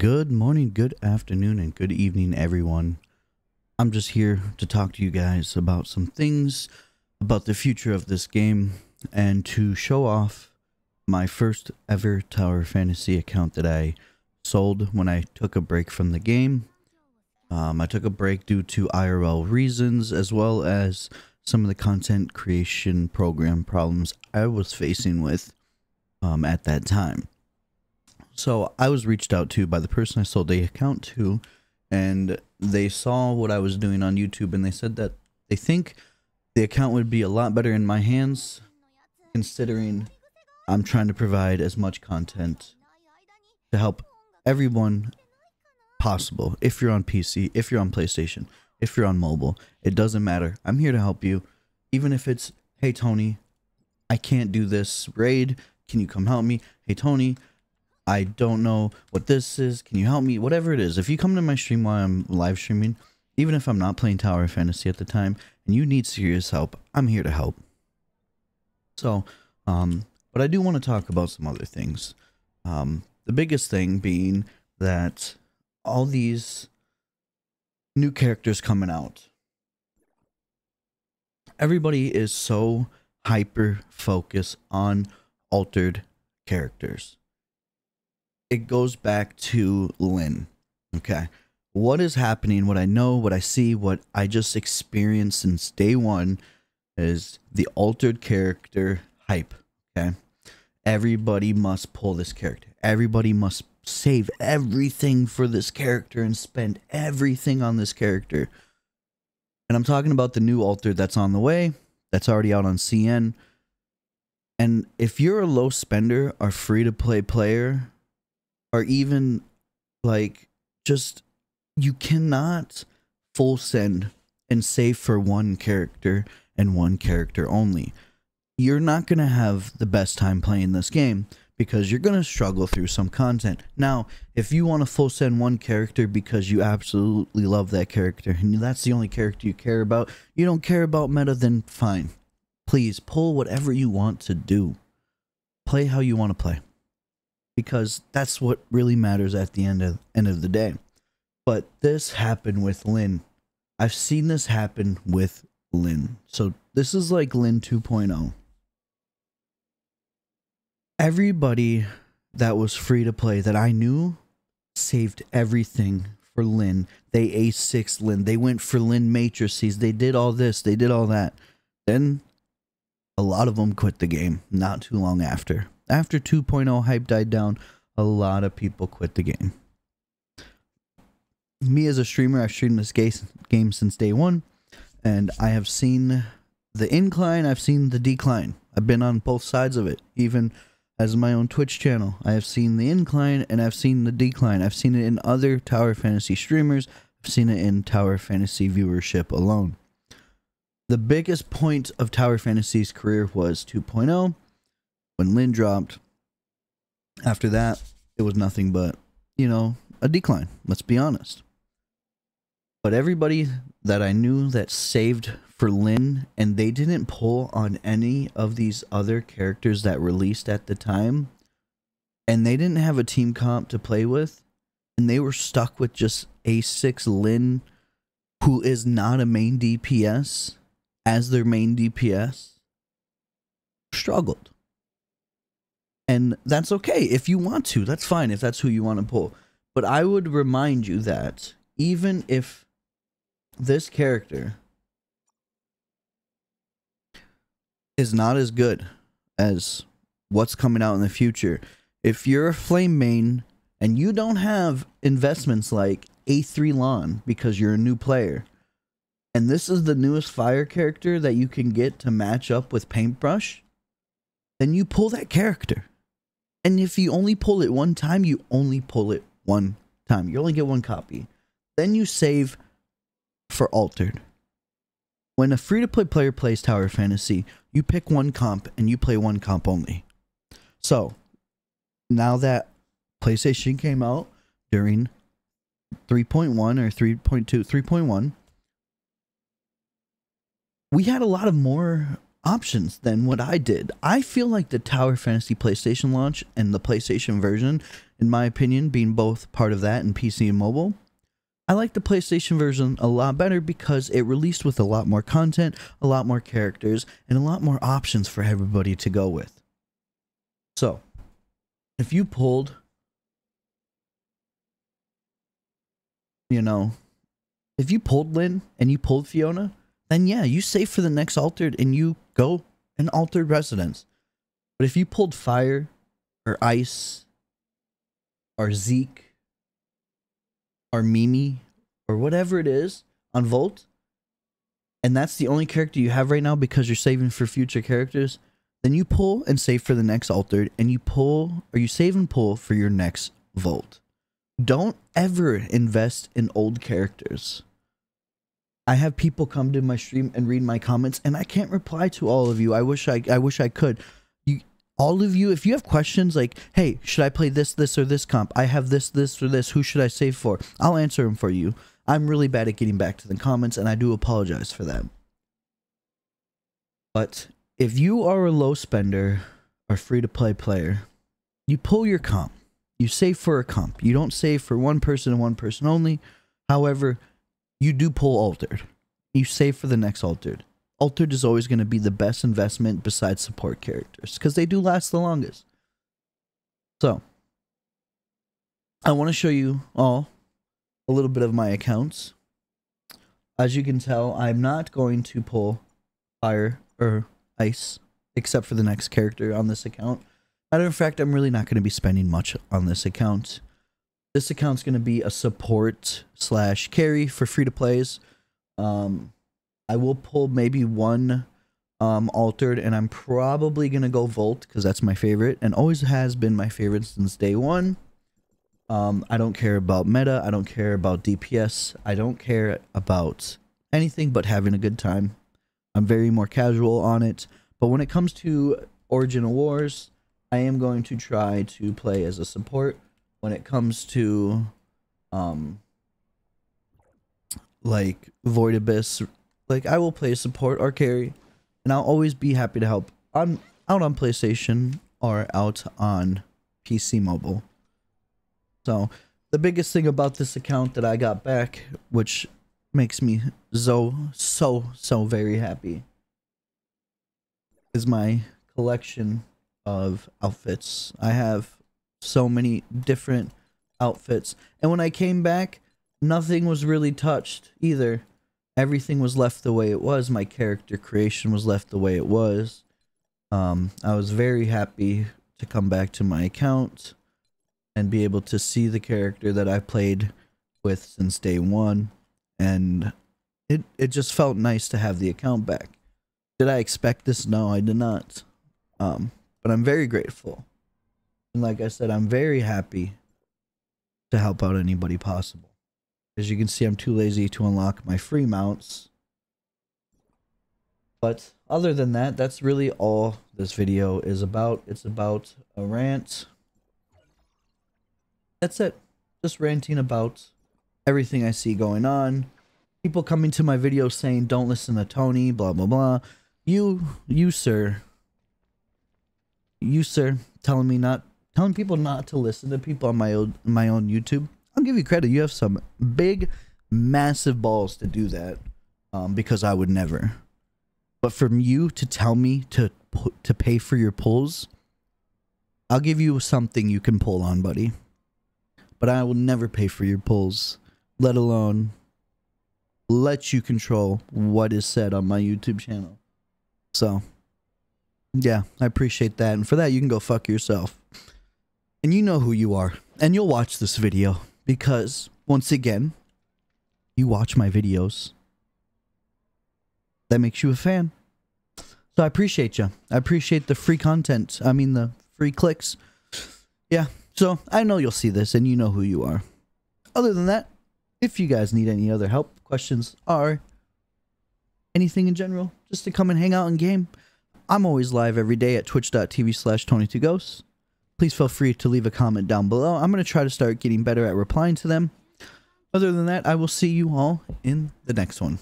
Good morning, good afternoon, and good evening, everyone. I'm just here to talk to you guys about some things about the future of this game and to show off my first ever Tower of Fantasy account that I sold when I took a break from the game. I took a break due to IRL reasons as well as some of the content creation program problems I was facing with at that time. So I was reached out to by the person I sold the account to, and they saw what I was doing on YouTube, and they said that they think the account would be a lot better in my hands, considering I'm trying to provide as much content to help everyone possible. If you're on PC, if you're on PlayStation, if you're on mobile, it doesn't matter. I'm here to help you. Even if it's, hey Tony, I can't do this raid, can you come help me? Hey Tony, I don't know what this is, can you help me? Whatever it is, if you come to my stream while I'm live streaming, even if I'm not playing Tower of Fantasy at the time, and you need serious help, I'm here to help. So, but I do want to talk about some other things. The biggest thing being that all these new characters coming out, everybody is so hyper-focused on altered characters. It goes back to Lynn, okay? What is happening, what I know, what I see, what I just experienced since day one is the altered character hype, okay? Everybody must pull this character. Everybody must save everything for this character and spend everything on this character. And I'm talking about the new altered that's on the way, that's already out on CN. And if you're a low spender or free-to-play player, or even like just, you cannot full send and save for one character and one character only. You're not going to have the best time playing this game because you're going to struggle through some content. Now, if you want to full send one character because you absolutely love that character and that's the only character you care about, you don't care about meta, then fine. Please pull whatever you want to do. Play how you want to play, because that's what really matters at the end of the day. But this happened with Lynn. I've seen this happen with Lynn. So this is like Lynn 2.0. Everybody that was free to play that I knew saved everything for Lynn. They A6 Lynn. They went for Lynn matrices. They did all this. They did all that. Then a lot of them quit the game not too long after. After 2.0 hype died down, a lot of people quit the game. Me as a streamer, I've streamed this game since day one, and I have seen the incline, I've seen the decline. I've been on both sides of it, even as my own Twitch channel. I have seen the incline, and I've seen the decline. I've seen it in other Tower Fantasy streamers. I've seen it in Tower Fantasy viewership alone. The biggest point of Tower Fantasy's career was 2.0. When Lynn dropped, after that, it was nothing but, you know, a decline. Let's be honest. But everybody that I knew that saved for Lynn, and they didn't pull on any of these other characters that released at the time, and they didn't have a team comp to play with, and they were stuck with just A6 Lynn, who is not a main DPS, as their main DPS, struggled. And that's okay if you want to. That's fine if that's who you want to pull. But I would remind you that even if this character is not as good as what's coming out in the future, if you're a flame main and you don't have investments like A3 Lawn because you're a new player, and this is the newest fire character that you can get to match up with Paintbrush, then you pull that character. And if you only pull it one time, you only pull it one time. You only get one copy. Then you save for Altered. When a free-to-play player plays Tower Fantasy, you pick one comp and you play one comp only. So, now that PlayStation came out during 3.1 or 3.2, 3.1, we had a lot of more options than what I did. I feel like the Tower of Fantasy PlayStation launch and the PlayStation version, in my opinion, being both part of that and PC and mobile, I like the PlayStation version a lot better because it released with a lot more content, a lot more characters, and a lot more options for everybody to go with. So, if you pulled, you know, if you pulled Lynn and you pulled Fiona, then yeah, you save for the next Altered and you go an Altered Residence. But if you pulled Fire or Ice or Zeke or Mimi or whatever it is on Volt, and that's the only character you have right now because you're saving for future characters, then you pull and save for the next Altered, and you pull, or you save and pull for your next Volt. Don't ever invest in old characters. I have people come to my stream and read my comments, and I can't reply to all of you. I wish I could. All of you, if you have questions like, hey, should I play this, this, or this comp? I have this, this, or this. Who should I save for? I'll answer them for you. I'm really bad at getting back to the comments, and I do apologize for that. But if you are a low spender or free-to-play player, you pull your comp. You save for a comp. You don't save for one person and one person only. However, you do pull Altered. You save for the next Altered. Altered is always going to be the best investment besides support characters because they do last the longest. So, I want to show you all a little bit of my accounts. As you can tell, I'm not going to pull Fire or Ice except for the next character on this account. Matter of fact, I'm really not going to be spending much on this account. This account's going to be a support slash carry for free-to-plays. I will pull maybe one Altered, and I'm probably going to go Volt because that's my favorite and always has been my favorite since day one. I don't care about meta. I don't care about DPS. I don't care about anything but having a good time. I'm very more casual on it. But when it comes to Original Wars, I am going to try to play as a support. When it comes to like Void Abyss, like I will play support or carry, and I'll always be happy to help on out on PlayStation or out on PC mobile. So the biggest thing about this account that I got back, which makes me so very happy, is my collection of outfits. I have so many different outfits, and when I came back, nothing was really touched either. Everything was left the way it was. My character creation was left the way it was. I was very happy to come back to my account and be able to see the character that I played with since day one, and it just felt nice to have the account back. Did I expect this? No, I did not. But I'm very grateful. And like I said, I'm very happy to help out anybody possible. As you can see, I'm too lazy to unlock my free mounts. But other than that, that's really all this video is about. It's about a rant. That's it. Just ranting about everything I see going on. People coming to my videos saying, don't listen to Tony, blah, blah, blah. You, sir, telling people not to listen to people on my own YouTube. I'll give you credit. You have some big, massive balls to do that, because I would never. But from you to tell me to pay for your pulls, I'll give you something you can pull on, buddy. But I will never pay for your pulls, let alone let you control what is said on my YouTube channel. So, yeah, I appreciate that. And for that, you can go fuck yourself. And you know who you are. And you'll watch this video. Because, once again, you watch my videos. That makes you a fan. So I appreciate you. I appreciate the free content. I mean, the free clicks. Yeah, so I know you'll see this, and you know who you are. Other than that, if you guys need any other help, questions, or anything in general, just to come and hang out and game, I'm always live every day at twitch.tv/tonytooghost. Please feel free to leave a comment down below. I'm going to try to start getting better at replying to them. Other than that, I will see you all in the next one.